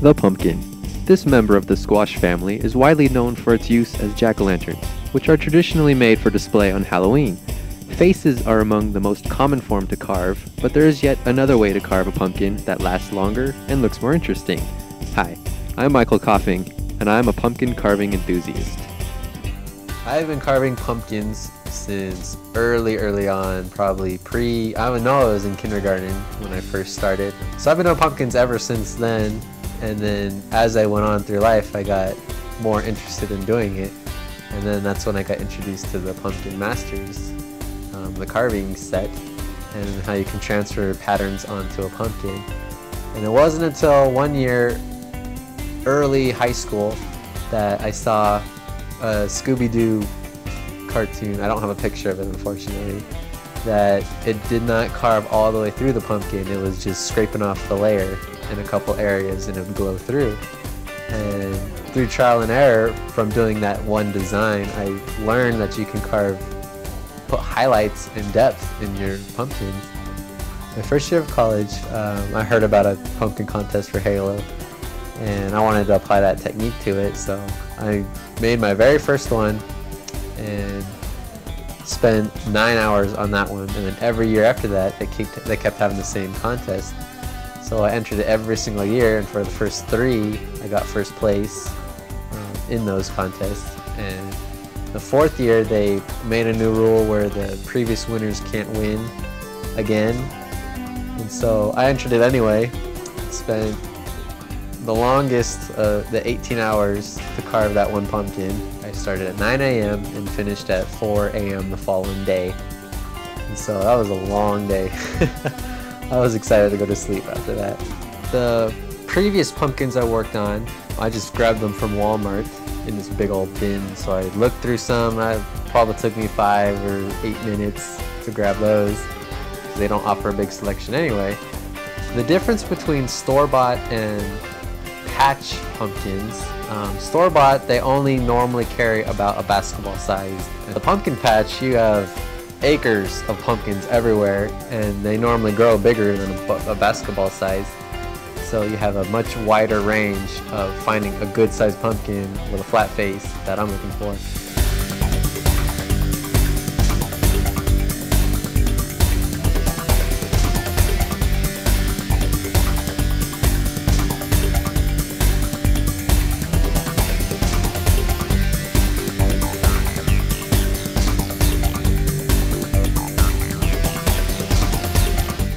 The pumpkin. This member of the squash family is widely known for its use as jack-o'-lanterns, which are traditionally made for display on Halloween. Faces are among the most common form to carve, but there is yet another way to carve a pumpkin that lasts longer and looks more interesting. Hi, I'm Michael Coffing, and I'm a pumpkin carving enthusiast. I've been carving pumpkins since early on, probably I was in kindergarten when I first started. So I've been on pumpkins ever since then, and then as I went on through life, I got more interested in doing it. And then that's when I got introduced to the Pumpkin Masters, the carving set, and how you can transfer patterns onto a pumpkin. And it wasn't until one year, early high school, that I saw a Scooby-Doo cartoon. I don't have a picture of it, unfortunately, that it did not carve all the way through the pumpkin. It was just scraping off the layer in a couple areas and it would glow through. And through trial and error from doing that one design, I learned that you can carve, put highlights and depth in your pumpkins. My first year of college, I heard about a pumpkin contest for Halo, and I wanted to apply that technique to it, so I made my very first one and spent 9 hours on that one. And then every year after that, they kept having the same contest. So I entered it every single year, and for the first three, I got first place in those contests. And the fourth year, they made a new rule where the previous winners can't win again. And so I entered it anyway, spent the longest, the 18 hours to carve that one pumpkin. I started at 9 a.m. and finished at 4 a.m. the following day. And so that was a long day. I was excited to go to sleep after that. The previous pumpkins I worked on, I just grabbed them from Walmart in this big old bin. So I looked through some. It probably took me 5 or 8 minutes to grab those. They don't offer a big selection anyway. The difference between store-bought and patch pumpkins. Store-bought, they only normally carry about a basketball size. At the pumpkin patch, you have acres of pumpkins everywhere, and they normally grow bigger than a basketball size. So you have a much wider range of finding a good-sized pumpkin with a flat face that I'm looking for.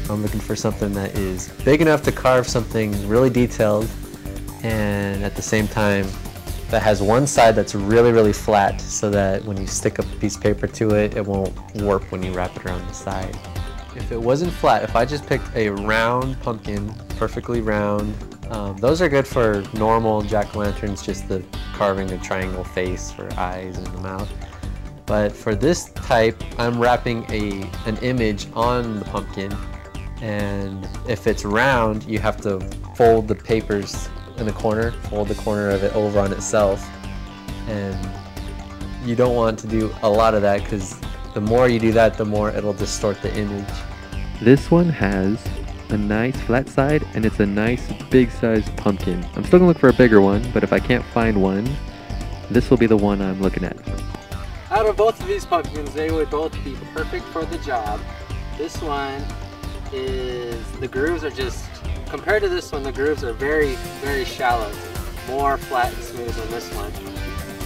I'm looking for something that is big enough to carve something really detailed, and at the same time that has one side that's really flat, so that when you stick a piece of paper to it, it won't warp when you wrap it around the side. If it wasn't flat, if I just picked a round pumpkin, perfectly round, those are good for normal jack-o'-lanterns, just the carving a triangle face for eyes and the mouth. But for this type, I'm wrapping an image on the pumpkin. And if it's round, you have to fold the papers in the corner, fold the corner of it over on itself. And you don't want to do a lot of that, because the more you do that, the more it'll distort the image. This one has a nice flat side, and it's a nice big sized pumpkin. I'm still gonna look for a bigger one, but if I can't find one, this will be the one I'm looking at. Out of both of these pumpkins, they would both be perfect for the job. This one, the grooves are just, compared to this one, the grooves are very shallow, more flat and smooth than this one.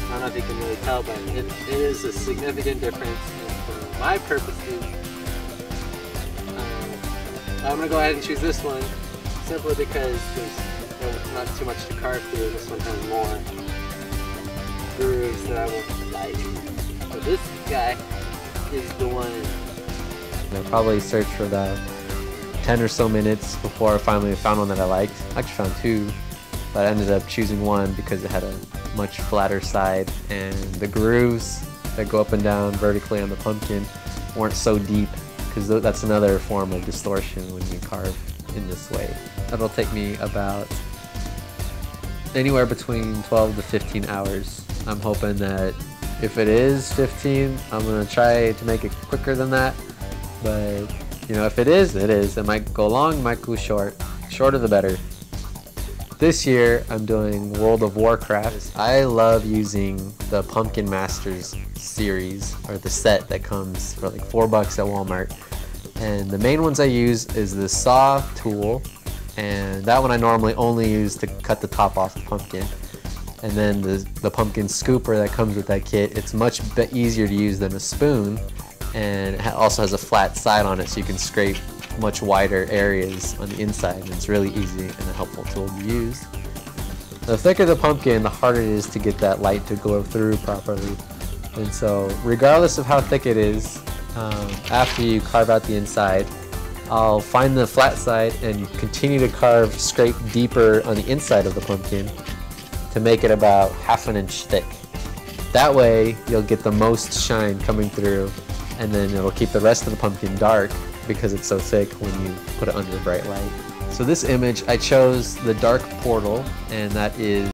I don't know if you can really tell, but it is a significant difference. And for my purposes, I'm gonna go ahead and choose this one, simply because there's not too much to carve through. This one has more grooves that I would like. So this guy is the one. I'll probably search for that 10 or so minutes before I finally found one that I liked. I actually found two, but I ended up choosing one because it had a much flatter side, and the grooves that go up and down vertically on the pumpkin weren't so deep, because that's another form of distortion when you carve in this way. That'll take me about anywhere between 12 to 15 hours. I'm hoping that if it is 15, I'm gonna try to make it quicker than that, but you know, if it is, it is. It might go long, might go short. Shorter the better. This year, I'm doing World of Warcraft. I love using the Pumpkin Masters series, or the set that comes for like $4 at Walmart. And the main ones I use is the saw tool, and that one I normally only use to cut the top off the pumpkin. And then the pumpkin scooper that comes with that kit, it's much easier to use than a spoon, and it also has a flat side on it so you can scrape much wider areas on the inside, and it's really easy and a helpful tool to use. The thicker the pumpkin, the harder it is to get that light to glow through properly. And so regardless of how thick it is, after you carve out the inside, I'll find the flat side and continue to scrape deeper on the inside of the pumpkin to make it about half an inch thick. That way you'll get the most shine coming through, and then it'll keep the rest of the pumpkin dark because it's so thick when you put it under a bright light. So this image, I chose the dark portal, and that is